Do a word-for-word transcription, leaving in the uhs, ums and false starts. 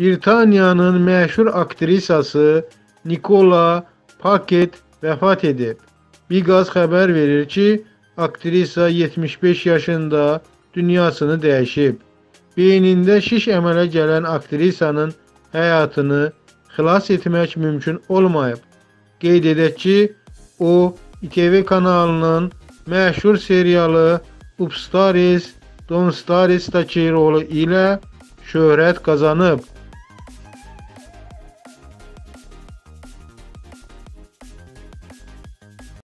Britaniyanın məşhur aktrisası Nicola Puckett vəfat edib. Bigaz xəbər verir ki, aktrisa yetmiş beş yaşında dünyasını dəyişib. Beynində şiş əmələ gələn aktrisanın həyatını xilas etmək mümkün olmayıb. Qeyd edək ki, o I T V kanalının məşhur serialı Upstairs, Downstairs'daki rolu ilə şöhrət qazanıb.